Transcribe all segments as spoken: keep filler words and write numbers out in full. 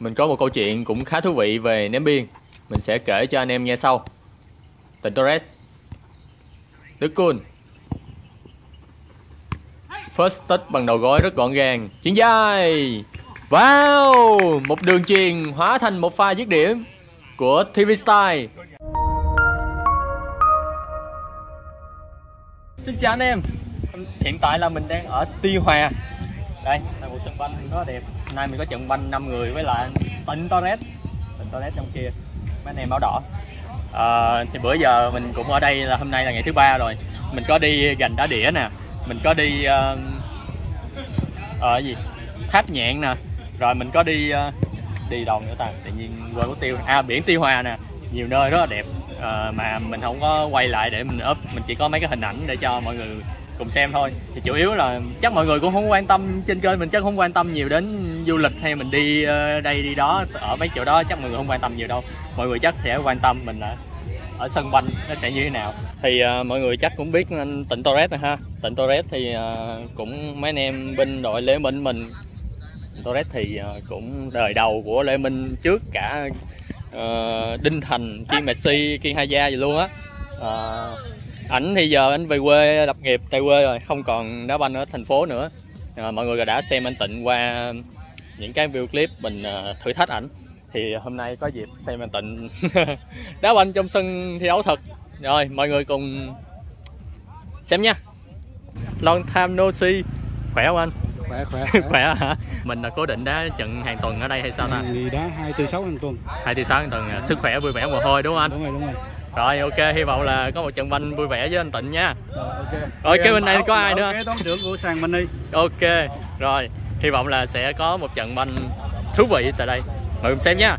Mình có một câu chuyện cũng khá thú vị về ném biên. Mình sẽ kể cho anh em nghe sau. Tịnh Torres, Đức Cun. First touch bằng đầu gối rất gọn gàng. Chuyền dài. Wow, một đường chuyền hóa thành một pha dứt điểm của ti vi Style. Xin chào anh em. Hiện tại là mình đang ở Tuy Hòa. Đây là một sân banh rất đẹp. Hôm nay mình có trận banh năm người với lại Tịnh Torres. Tịnh Torres trong kia, mấy anh em áo đỏ. À, thì bữa giờ mình cũng ở đây, là hôm nay là ngày thứ ba rồi. Mình có đi gành đá đĩa nè, mình có đi ở uh, uh, gì tháp nhạn nè, rồi mình có đi uh, đi đồng nữa ta, tự nhiên quên mất tiêu. À, biển Tuy Hòa nè, nhiều nơi rất là đẹp uh, mà mình không có quay lại để mình up, mình chỉ có mấy cái hình ảnh để cho mọi người cùng xem thôi. Thì chủ yếu là chắc mọi người cũng không quan tâm, trên kênh mình chắc không quan tâm nhiều đến du lịch hay mình đi uh, đây đi đó ở mấy chỗ đó, chắc mọi người không quan tâm nhiều đâu. Mọi người chắc sẽ quan tâm mình là ở sân banh nó sẽ như thế nào. Thì uh, mọi người chắc cũng biết anh Tịnh Torres này ha. Tịnh Torres thì uh, cũng mấy anh em bên đội Lê Minh mình. Tịnh Torres thì uh, cũng đời đầu của Lê Minh trước cả uh, Đinh Thành, Kim Messi, Kim Haya gì luôn á. Uh, ảnh thì giờ anh về quê lập nghiệp tại quê rồi, không còn đá banh ở thành phố nữa. Uh, mọi người đã xem anh Tịnh qua những cái video clip mình uh, thử thách ảnh. Thì hôm nay có dịp xem anh Tịnh đá banh trong sân thi đấu thật. Rồi mọi người cùng xem nha. Long time no see. Khỏe không anh? Khỏe khỏe. Khỏe, khỏe hả? Mình là cố định đá trận hàng tuần ở đây hay sao ta? Mình đá hai, bốn, sáu hàng tuần. hai, bốn, sáu hàng tuần. Sức khỏe vui vẻ mồ hôi đúng không anh? Đúng rồi đúng rồi. Rồi ok, hy vọng là có một trận banh vui vẻ với anh Tịnh nha. Rồi ok. Rồi cái bên này có ai nữa? Cái đón trưởng của sàn mình đi. Ok. Rồi, hy vọng là sẽ có một trận banh thú vị tại đây. Mời cùng xem nha.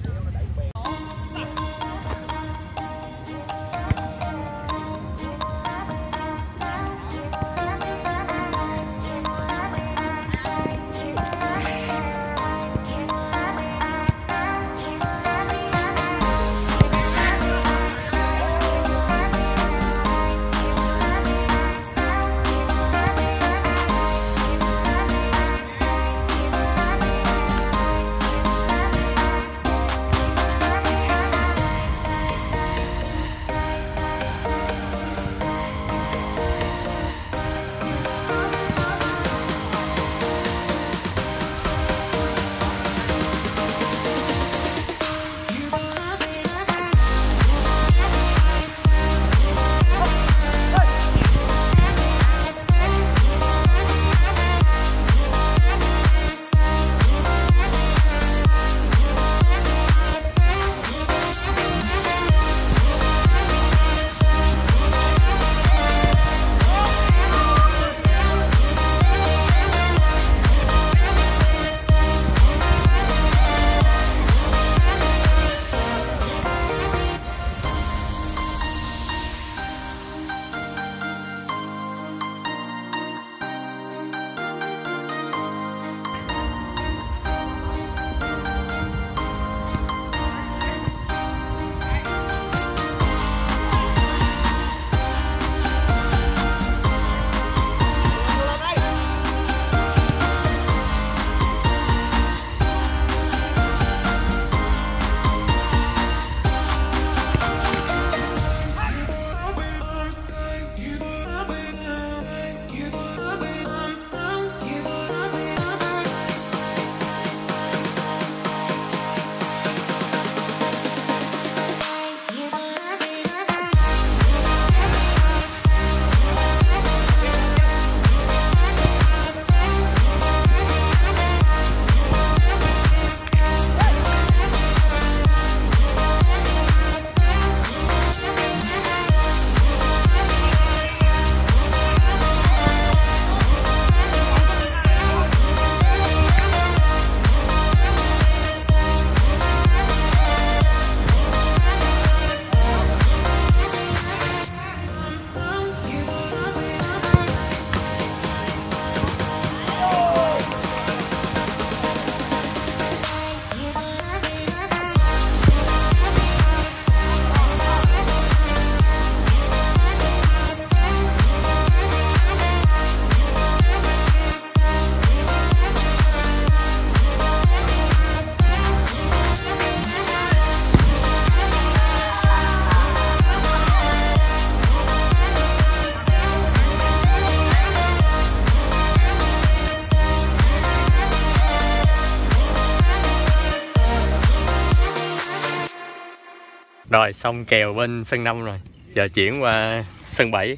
Rồi xong kèo bên sân năm rồi, giờ chuyển qua sân bảy.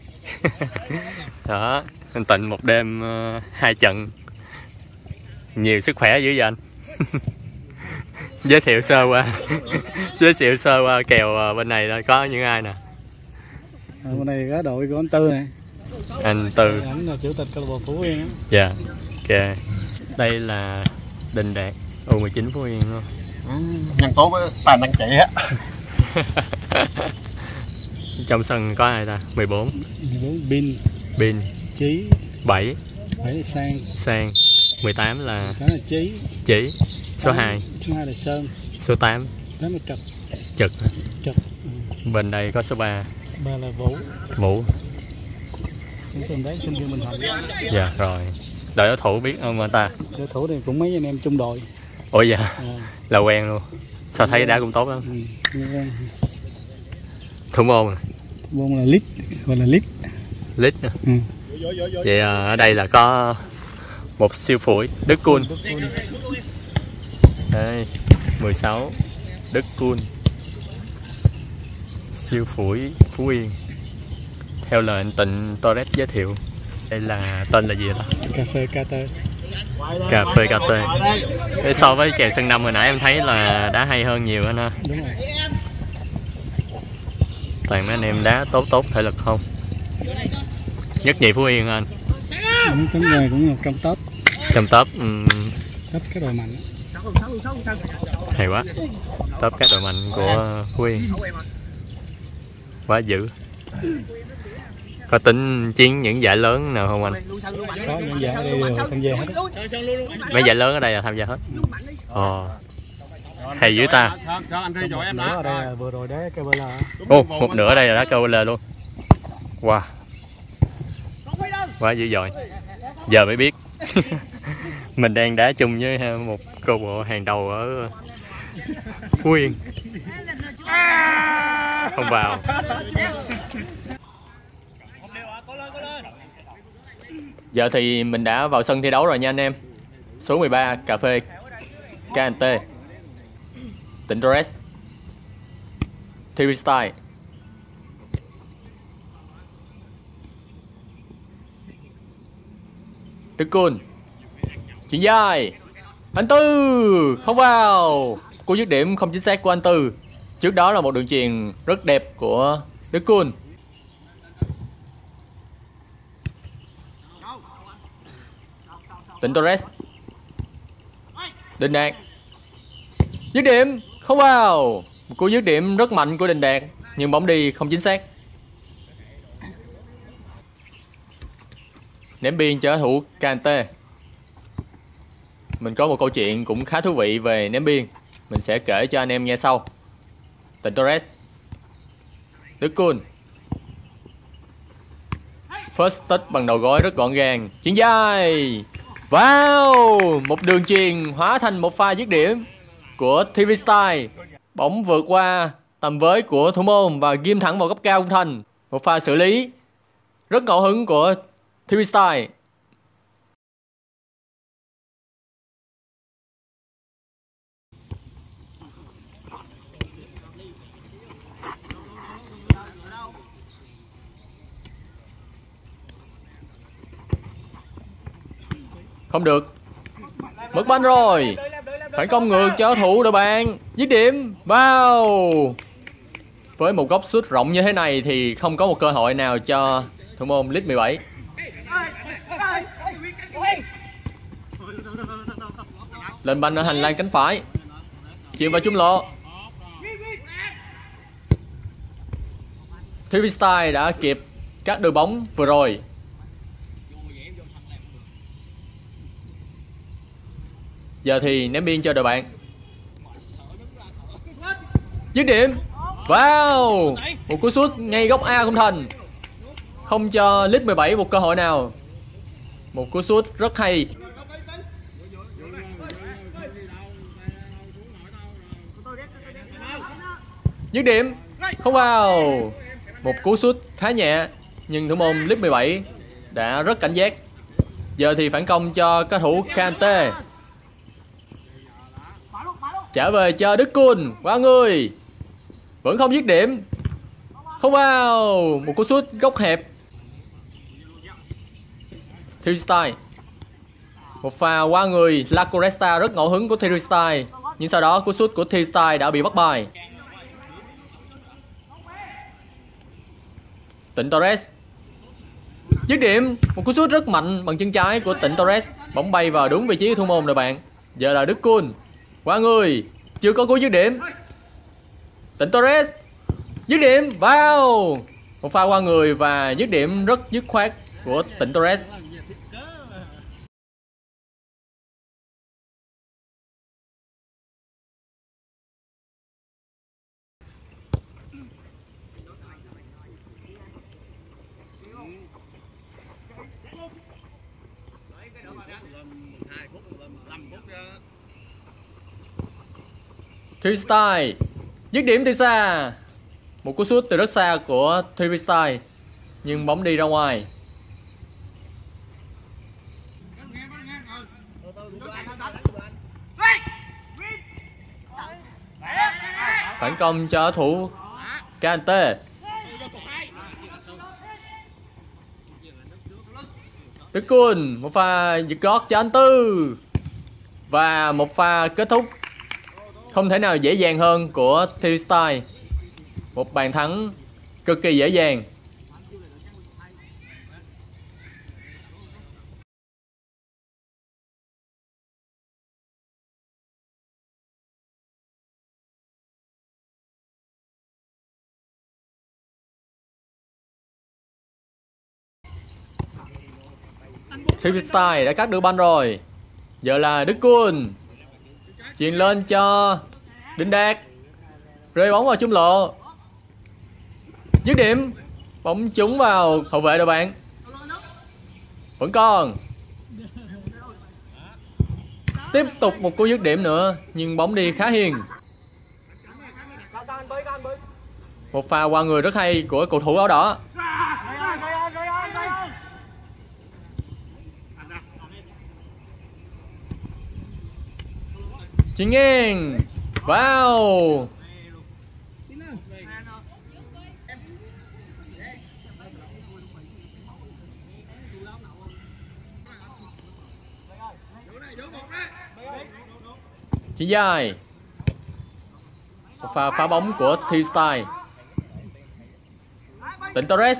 Đó, anh Tịnh một đêm hai trận. Nhiều sức khỏe dữ vậy anh. Giới thiệu sơ qua giới thiệu sơ qua kèo bên này là có những ai nè. Bên này có đội của anh Tư này. Anh Tư, anh là chủ tịch câu lạc bộ Phú Yên. Dạ. Kìa. Đây là Đình Đạt, U mười chín Phú Yên luôn. Nhân tố với bàn đăng chị á. Trong sân có ai ta? mười bốn Bin. Bin Chí. Bảy. Bảy Sang. Sang. mười tám là Chí. Chí. Số hai. Số hai là Sơn. Số tám. tám là Trực. Trực. Trực. Bên đây có số ba. Số ba là Vũ. Vũ. Đấy, sinh viên mình. Dạ rồi. Đội đối thủ biết không ta? Đối thủ thì cũng mấy anh em chung đội. Ủa dạ. À. Là quen luôn. Sao thấy đá cũng tốt lắm. Ừ. Thủ môn. Môn là Lít hoặc là Lít. Lít. Ừ. Vậy ở đây là có một siêu phủi Đức Cun. Đây, mười sáu Đức Cun. Siêu phủi Phú Yên. Theo lời anh Tịnh Torres giới thiệu. Đây là tên là gì đó? Cà phê K and T. Cà phê K and T. So với chèo sân năm hồi nãy em thấy là đá hay hơn nhiều anh ha. Đúng rồi. Toàn mấy anh em đá tốt tốt thể lực không? Nhất nhì Phú Yên anh. Cũng tính về cũng trong top. Trong top. Um... Sắp cái đội mạnh. Hay quá. Top cái đội mạnh của Phú Yên. Quá dữ. Có tính chiến những giải lớn nào không anh? Có những giải đều tham gia hết. Mấy giải lớn ở đây là tham gia hết. Ồ. Hay dữ ta. Vừa rồi đá Cabela. Ô, một nửa đây là đá Cabela luôn. Wow. Quá dữ dội. Giờ mới biết. Mình đang đá chung với một câu lạc bộ hàng đầu ở Phú Yên. Không vào. Giờ thì mình đã vào sân thi đấu rồi nha anh em. Số mười ba cà phê K and T, Tịnh Torres, tê vê Style. Đức Cun. Chuyển dài. Anh Tư không vào. Cú dứt điểm không chính xác của anh Tư. Trước đó là một đường chuyền rất đẹp của Đức Cun. Tịnh Torres. Đình Đạt. Dứt điểm không vào. Một cú dứt điểm rất mạnh của Đình Đạt nhưng bóng đi không chính xác. Ném biên cho thủ K and T. Mình có một câu chuyện cũng khá thú vị về ném biên, mình sẽ kể cho anh em nghe sau. Tịnh Torres. Đức Cun. First touch bằng đầu gối rất gọn gàng. Chuyển dài. Wow, một đường chuyền hóa thành một pha dứt điểm của tê vê Style. Bóng vượt qua tầm với của thủ môn và ghim thẳng vào góc cao khung thành. Một pha xử lý rất ngẫu hứng của tê vê Style. Không được. Mất banh rồi. Phản công ngược cho thủ đội bạn. Dứt điểm. Wow. Với một góc sút rộng như thế này thì không có một cơ hội nào cho thủ môn Lít mười bảy. Lên banh ở hành lang cánh phải. Chuyền vào trung lộ. tê vê Style đã kịp các đường bóng vừa rồi. Giờ thì ném biên cho đội bạn. Dứt điểm. Wow. Một cú sút ngay góc A không thành. Không cho Lít mười bảy một cơ hội nào. Một cú sút rất hay. Dứt điểm. Không vào. Một cú sút khá nhẹ nhưng thủ môn Lít mười bảy đã rất cảnh giác. Giờ thì phản công cho cầu thủ K and T. Trả về cho Đức Cun. Qua người. Vẫn không dứt điểm. Không vào. Một cú sút góc hẹp. tê vê Style. Một pha qua người La Coresta rất ngẫu hứng của tê vê Style. Nhưng sau đó cú sút của tê vê Style đã bị bắt bài. Tịnh Torres dứt điểm. Một cú sút rất mạnh bằng chân trái của Tịnh Torres. Bóng bay vào đúng vị trí thủ môn rồi bạn. Giờ là Đức Cun. Qua người. Chưa có cú dứt điểm. Tịnh Torres dứt điểm. Vào. Một pha qua người và dứt điểm rất dứt khoát của Tịnh Torres. tê vê Style dứt điểm từ xa. Một cú sút từ rất xa của tê vê Style nhưng bóng đi ra ngoài. Phản công cho thủ ca and tê. Đức Cun, một pha giật gót cho anh Tư. Và một pha kết thúc không thể nào dễ dàng hơn của tê vê Style. Một bàn thắng cực kỳ dễ dàng. tê vê Style đã cắt được banh rồi. Giờ là Đức Cun. Chuyền lên cho Đình Đạt. Rơi bóng vào trung lộ. Dứt điểm. Bóng trúng vào hậu vệ đội bạn. Vẫn còn. Tiếp tục một cú dứt điểm nữa. Nhưng bóng đi khá hiền. Một pha qua người rất hay của cầu thủ áo đỏ. Chị ngang. Wow. Chị dài. Một pha phá bóng của tê vê Style. Tịnh Torres.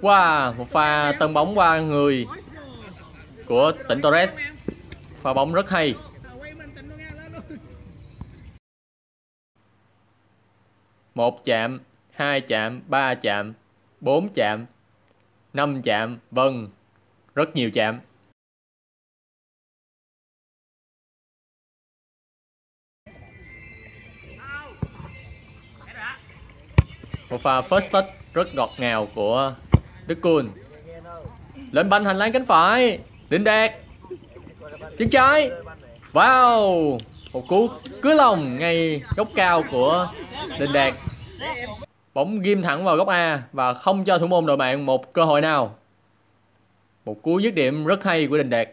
Wow. Một pha tấn bóng qua người của Tịnh Torres. Pha bóng rất hay. Một chạm, hai chạm, ba chạm, bốn chạm, năm chạm, vâng, rất nhiều chạm. Một pha first touch rất ngọt ngào của Đức Cun. Lên banh hành lang cánh phải, Đình Đạt. Chân trái. Wow. Một cú cứ lòng ngay góc cao của Đình Đạt. Bóng ghim thẳng vào góc A và không cho thủ môn đội bạn một cơ hội nào. Một cú dứt điểm rất hay của Đình Đạt.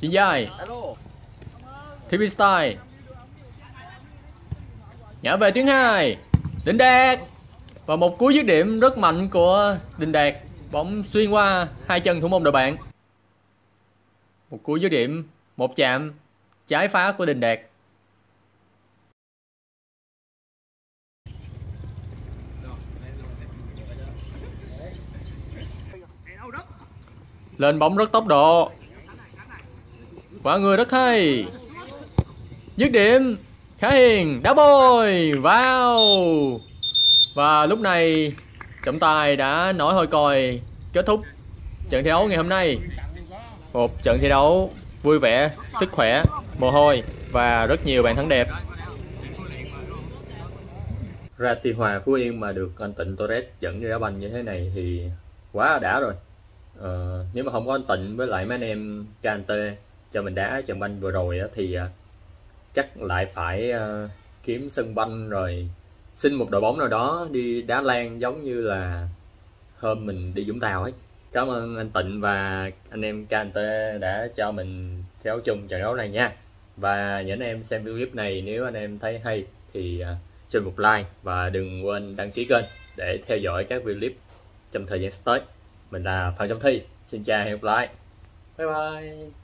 Chuyền dài. tê vê Style nhả về tuyến hai. Đình Đạt. Và một cú dứt điểm rất mạnh của Đình Đạt. Bóng xuyên qua hai chân thủ môn đội bạn. Một cú dứt điểm, một chạm trái phá của Đình Đạt. Lên bóng rất tốc độ. Quả người rất hay. Dứt điểm. Khá hiền, đá bồi, wow. Và lúc này trọng tài đã nói hồi còi kết thúc trận thi đấu ngày hôm nay. Một trận thi đấu vui vẻ, sức khỏe, mồ hôi và rất nhiều bàn thắng đẹp. Ra Tuy Hòa Phú Yên mà được anh Tịnh Torres dẫn đi đá banh như thế này thì quá đã rồi. Ờ, nếu mà không có anh Tịnh với lại mấy anh em ca and tê cho mình đá trận banh vừa rồi thì chắc lại phải uh, kiếm sân banh rồi xin một đội bóng nào đó đi đá lan giống như là hôm mình đi Vũng Tàu ấy. Cảm ơn anh Tịnh và anh em K and T đã cho mình theo chung trận đấu này nha. Và những anh em xem clip này, nếu anh em thấy hay thì xin một like và đừng quên đăng ký kênh để theo dõi các clip trong thời gian sắp tới. Mình là Phạm Trọng Thy, xin chào, hẹn gặp lại, bye bye.